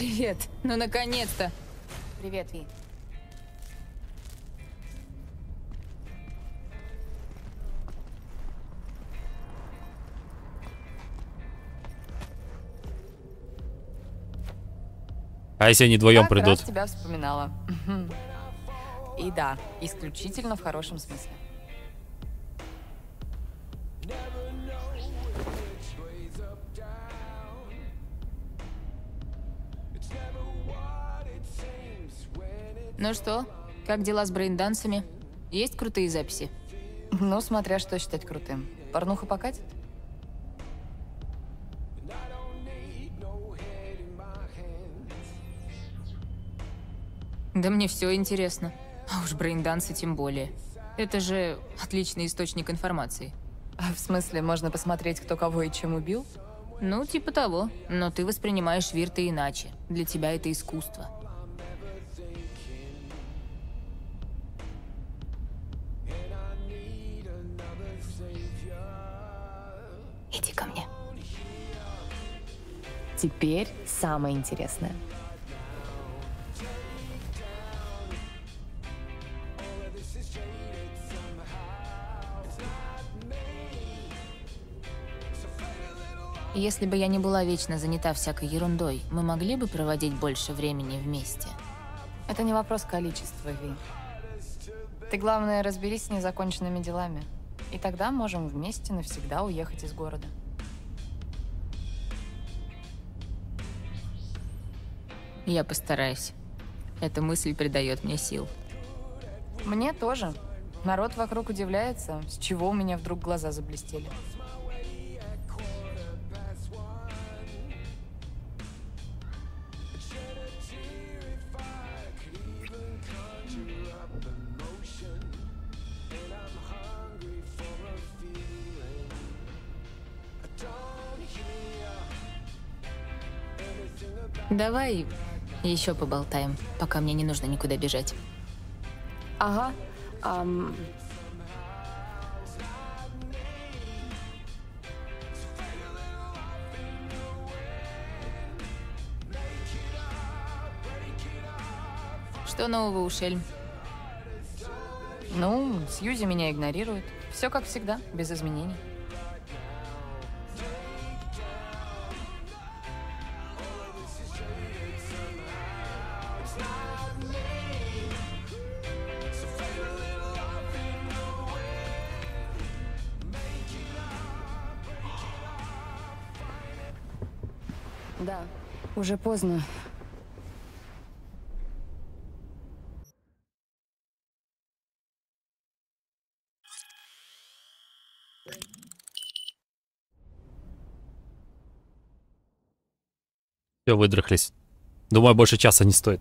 Привет. Ну, наконец-то. Привет, Вин. А если они вдвоем придут? Я тебя вспоминала. И да, исключительно в хорошем смысле. Ну что, как дела с брейндансами? Есть крутые записи? Ну, смотря что считать крутым. Порнуха покатит? Да мне все интересно. А уж брейндансы тем более. Это же отличный источник информации. А в смысле, можно посмотреть, кто кого и чем убил? Ну, типа того. Но ты воспринимаешь вирты иначе. Для тебя это искусство. Иди ко мне. Теперь самое интересное. Если бы я не была вечно занята всякой ерундой, мы могли бы проводить больше времени вместе? Это не вопрос количества, Ви. Ты, главное, разберись с незаконченными делами. И тогда можем вместе навсегда уехать из города. Я постараюсь. Эта мысль придает мне сил. Мне тоже. Народ вокруг удивляется, с чего у меня вдруг глаза заблестели. Давай еще поболтаем, пока мне не нужно никуда бежать. Ага. Что нового у Шель? Ну, Сьюзи меня игнорирует. Все как всегда, без изменений. Да, уже поздно. Все, выдрыхлись. Думаю, больше часа не стоит.